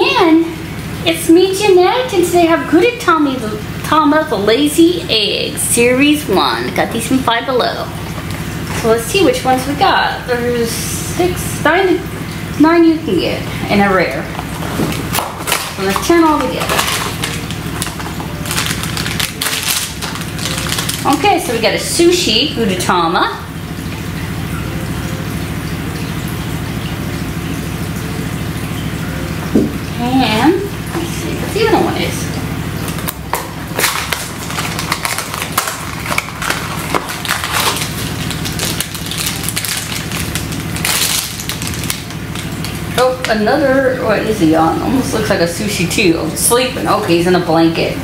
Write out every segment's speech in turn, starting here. again, it's me, Jeanette, and today I have Gudetama, the Lazy Egg, Series 1. Got these from Five Below. So let's see which ones we got. There's nine you can get, and a rare. And let's turn all together. Okay, so we got a sushi Gudetama. And let's see what the other one is. Oh, another, what is he on? Almost looks like a sushi too. Oh, sleeping. Okay, he's in a blanket.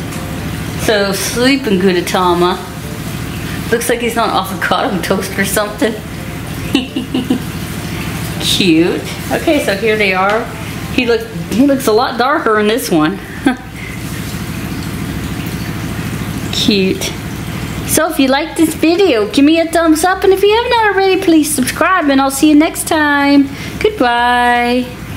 So, sleeping Gudetama. Looks like he's on avocado toast or something. Cute. Okay, so here they are. He looks a lot darker in this one. Cute. So if you like this video, give me a thumbs up, and if you have not already, please subscribe, and I'll see you next time. Goodbye.